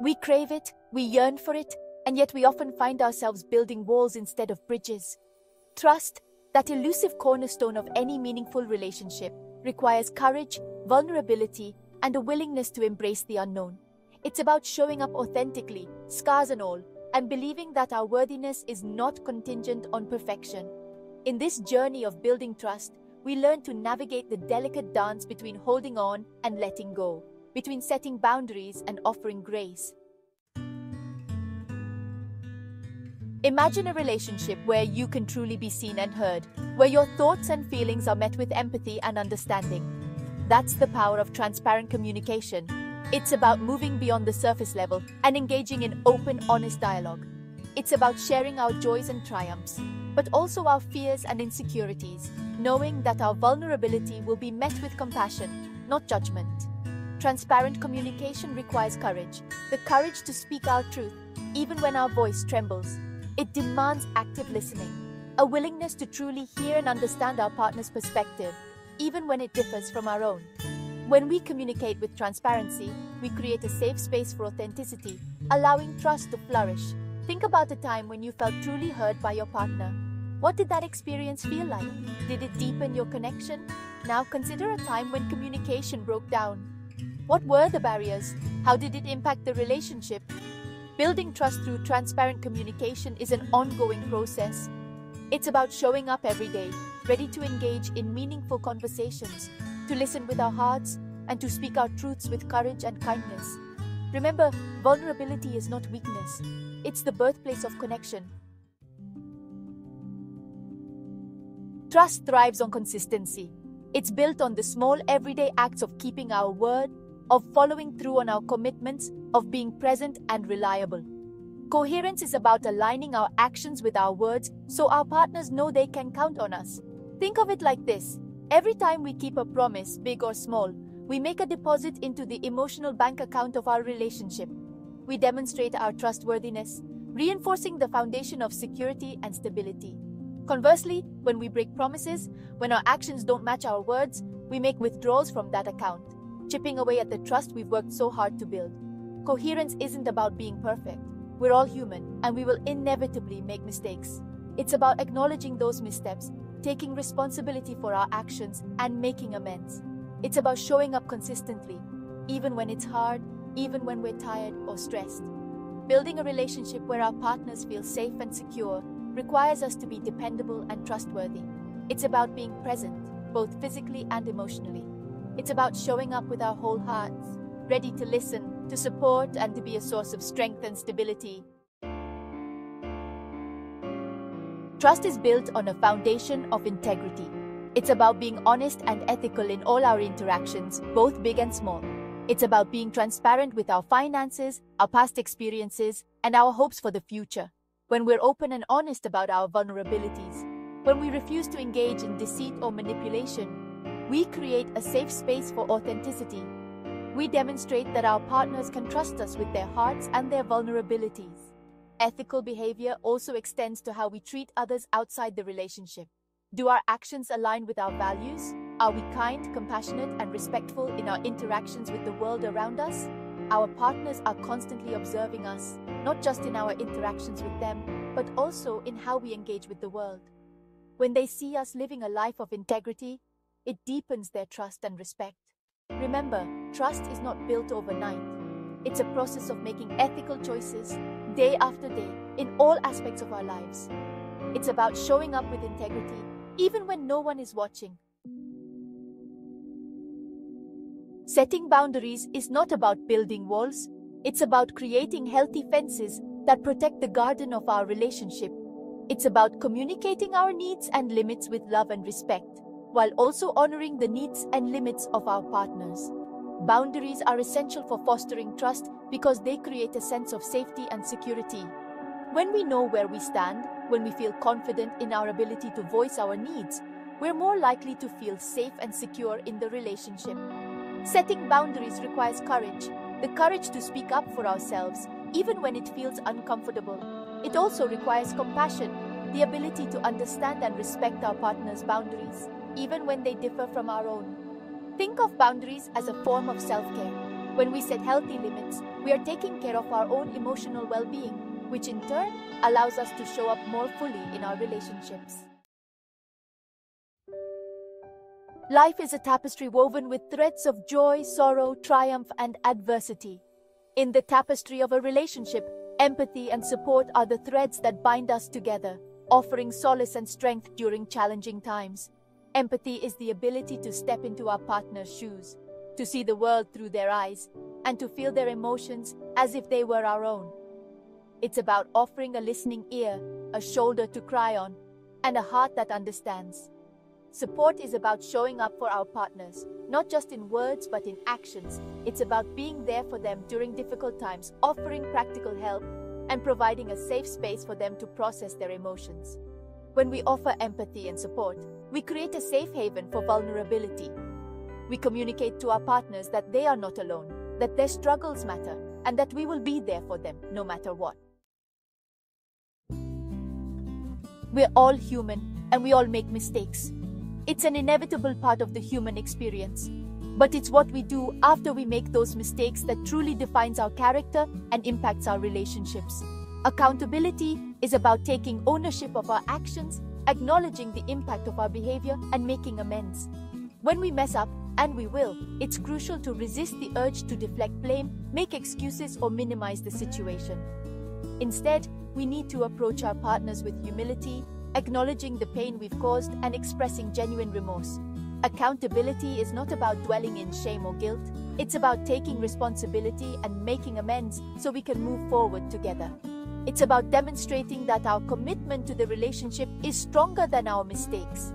We crave it, we yearn for it, and yet we often find ourselves building walls instead of bridges. Trust, that elusive cornerstone of any meaningful relationship, requires courage, vulnerability, and a willingness to embrace the unknown. It's about showing up authentically, scars and all, and believing that our worthiness is not contingent on perfection. In this journey of building trust, we learn to navigate the delicate dance between holding on and letting go, between setting boundaries and offering grace. Imagine a relationship where you can truly be seen and heard, where your thoughts and feelings are met with empathy and understanding. That's the power of transparent communication. It's about moving beyond the surface level and engaging in open, honest dialogue. It's about sharing our joys and triumphs, but also our fears and insecurities, knowing that our vulnerability will be met with compassion, not judgment. Transparent communication requires courage, the courage to speak our truth, even when our voice trembles. It demands active listening, a willingness to truly hear and understand our partner's perspective, even when it differs from our own. When we communicate with transparency, we create a safe space for authenticity, allowing trust to flourish. Think about a time when you felt truly heard by your partner. What did that experience feel like? Did it deepen your connection? Now consider a time when communication broke down. What were the barriers? How did it impact the relationship? Building trust through transparent communication is an ongoing process. It's about showing up every day, ready to engage in meaningful conversations, to listen with our hearts, and to speak our truths with courage and kindness. Remember, vulnerability is not weakness. It's the birthplace of connection. Trust thrives on consistency. It's built on the small everyday acts of keeping our word, of following through on our commitments, of being present and reliable. Coherence is about aligning our actions with our words so our partners know they can count on us. Think of it like this. Every time we keep a promise, big or small, we make a deposit into the emotional bank account of our relationship. We demonstrate our trustworthiness, reinforcing the foundation of security and stability. Conversely, when we break promises, when our actions don't match our words, we make withdrawals from that account, chipping away at the trust we've worked so hard to build. Coherence isn't about being perfect. We're all human, and we will inevitably make mistakes. It's about acknowledging those missteps, taking responsibility for our actions, and making amends. It's about showing up consistently, even when it's hard, even when we're tired or stressed. Building a relationship where our partners feel safe and secure requires us to be dependable and trustworthy. It's about being present, both physically and emotionally. It's about showing up with our whole hearts, ready to listen, to support, and to be a source of strength and stability. Trust is built on a foundation of integrity. It's about being honest and ethical in all our interactions, both big and small. It's about being transparent with our finances, our past experiences, and our hopes for the future. When we're open and honest about our vulnerabilities, when we refuse to engage in deceit or manipulation, we create a safe space for authenticity. We demonstrate that our partners can trust us with their hearts and their vulnerabilities. Ethical behavior also extends to how we treat others outside the relationship. Do our actions align with our values? Are we kind, compassionate, and respectful in our interactions with the world around us? Our partners are constantly observing us, not just in our interactions with them, but also in how we engage with the world. When they see us living a life of integrity, it deepens their trust and respect. Remember, trust is not built overnight. It's a process of making ethical choices, day after day, in all aspects of our lives. It's about showing up with integrity, even when no one is watching. Setting boundaries is not about building walls. It's about creating healthy fences that protect the garden of our relationship. It's about communicating our needs and limits with love and respect, while also honoring the needs and limits of our partners. Boundaries are essential for fostering trust because they create a sense of safety and security. When we know where we stand, when we feel confident in our ability to voice our needs, we're more likely to feel safe and secure in the relationship. Setting boundaries requires courage, the courage to speak up for ourselves, even when it feels uncomfortable. It also requires compassion, the ability to understand and respect our partner's boundaries, even when they differ from our own. Think of boundaries as a form of self-care, When we set healthy limits, we are taking care of our own emotional well-being, which in turn allows us to show up more fully in our relationships. Life is a tapestry woven with threads of joy, sorrow, triumph, and adversity. In the tapestry of a relationship, empathy and support are the threads that bind us together, offering solace and strength during challenging times. Empathy is the ability to step into our partner's shoes, to see the world through their eyes, and to feel their emotions as if they were our own. It's about offering a listening ear, a shoulder to cry on, and a heart that understands. Support is about showing up for our partners, not just in words but in actions. It's about being there for them during difficult times, offering practical help, and providing a safe space for them to process their emotions. When we offer empathy and support, we create a safe haven for vulnerability. We communicate to our partners that they are not alone, that their struggles matter, and that we will be there for them no matter what. We're all human, and we all make mistakes. It's an inevitable part of the human experience. But it's what we do after we make those mistakes that truly defines our character and impacts our relationships. Accountability is about taking ownership of our actions, acknowledging the impact of our behavior, and making amends. When we mess up, and we will, it's crucial to resist the urge to deflect blame, make excuses, or minimize the situation. Instead, we need to approach our partners with humility, acknowledging the pain we've caused and expressing genuine remorse. Accountability is not about dwelling in shame or guilt. It's about taking responsibility and making amends so we can move forward together. It's about demonstrating that our commitment to the relationship is stronger than our mistakes.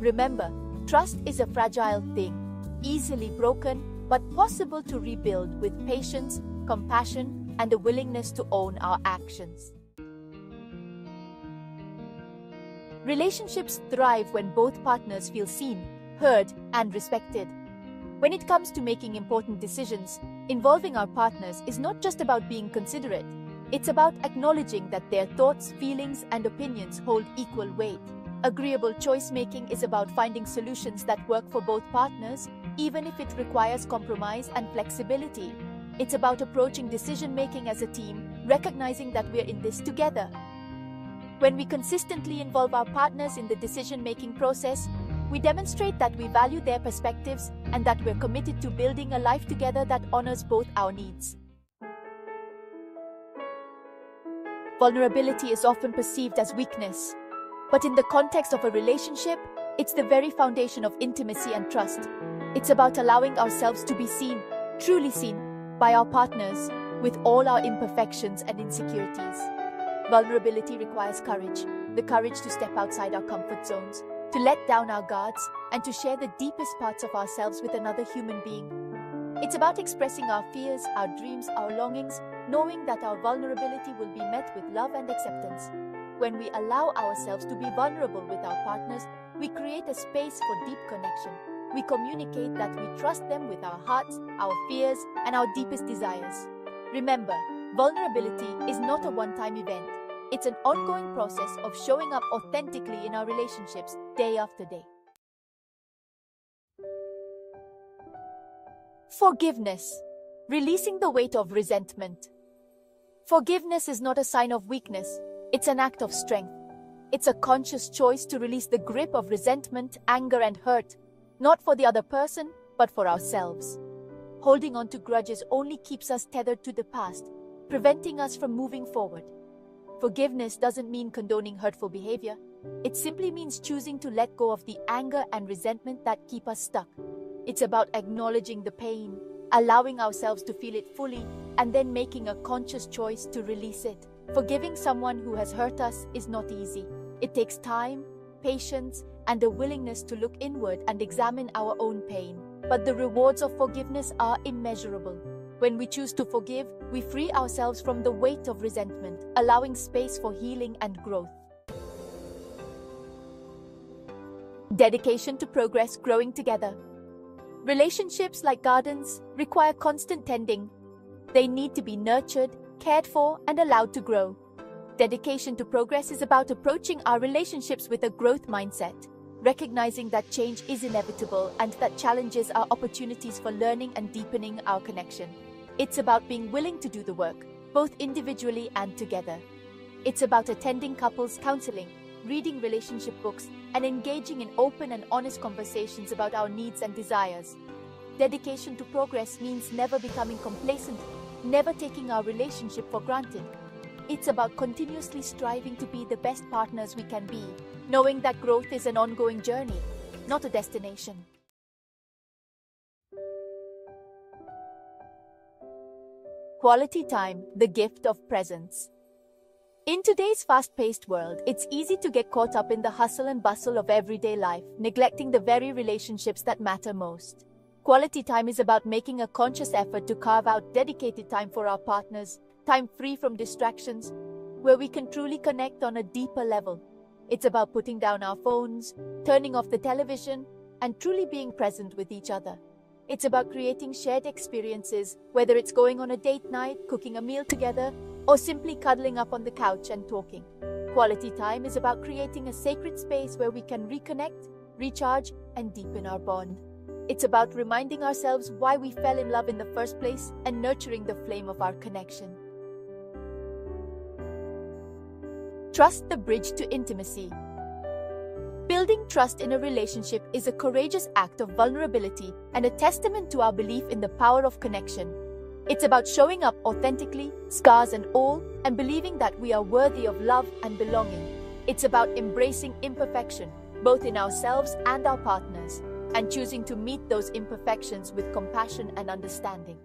Remember, trust is a fragile thing, easily broken, but possible to rebuild with patience, compassion, and a willingness to own our actions. Relationships thrive when both partners feel seen, heard, and respected. When it comes to making important decisions, involving our partners is not just about being considerate. It's about acknowledging that their thoughts, feelings, and opinions hold equal weight. Agreeable choice-making is about finding solutions that work for both partners, even if it requires compromise and flexibility. It's about approaching decision-making as a team, recognizing that we're in this together. When we consistently involve our partners in the decision-making process, we demonstrate that we value their perspectives and that we're committed to building a life together that honors both our needs. Vulnerability is often perceived as weakness, but in the context of a relationship, it's the very foundation of intimacy and trust. It's about allowing ourselves to be seen, truly seen, by our partners, with all our imperfections and insecurities. Vulnerability requires courage, the courage to step outside our comfort zones, to let down our guards, and to share the deepest parts of ourselves with another human being. It's about expressing our fears, our dreams, our longings, knowing that our vulnerability will be met with love and acceptance. When we allow ourselves to be vulnerable with our partners, we create a space for deep connection. We communicate that we trust them with our hearts, our fears, and our deepest desires. Remember, vulnerability is not a one-time event. It's an ongoing process of showing up authentically in our relationships, day after day. Forgiveness. Releasing the weight of resentment. Forgiveness is not a sign of weakness. It's an act of strength. It's a conscious choice to release the grip of resentment, anger, and hurt, not for the other person, but for ourselves. Holding on to grudges only keeps us tethered to the past, preventing us from moving forward. Forgiveness doesn't mean condoning hurtful behavior. It simply means choosing to let go of the anger and resentment that keep us stuck. It's about acknowledging the pain, allowing ourselves to feel it fully, and then making a conscious choice to release it. Forgiving someone who has hurt us is not easy. It takes time, patience, and a willingness to look inward and examine our own pain. But the rewards of forgiveness are immeasurable. When we choose to forgive, we free ourselves from the weight of resentment, allowing space for healing and growth. Dedication to progress, growing together. Relationships, like gardens, require constant tending. They need to be nurtured, cared for, and allowed to grow. Dedication to progress is about approaching our relationships with a growth mindset. recognizing that change is inevitable and that challenges are opportunities for learning and deepening our connection. It's about being willing to do the work, both individually and together. It's about attending couples counseling, reading relationship books, and engaging in open and honest conversations about our needs and desires. Dedication to progress means never becoming complacent, never taking our relationship for granted. It's about continuously striving to be the best partners we can be, knowing that growth is an ongoing journey, not a destination. Quality time, the gift of presence. In today's fast-paced world, it's easy to get caught up in the hustle and bustle of everyday life, neglecting the very relationships that matter most. Quality time is about making a conscious effort to carve out dedicated time for our partners, time free from distractions, where we can truly connect on a deeper level. It's about putting down our phones, turning off the television, and truly being present with each other. It's about creating shared experiences, whether it's going on a date night, cooking a meal together, or simply cuddling up on the couch and talking. Quality time is about creating a sacred space where we can reconnect, recharge, and deepen our bond. It's about reminding ourselves why we fell in love in the first place and nurturing the flame of our connection. Trust, the bridge to intimacy. Building trust in a relationship is a courageous act of vulnerability and a testament to our belief in the power of connection. It's about showing up authentically, scars and all, and believing that we are worthy of love and belonging. It's about embracing imperfection, both in ourselves and our partners, and choosing to meet those imperfections with compassion and understanding.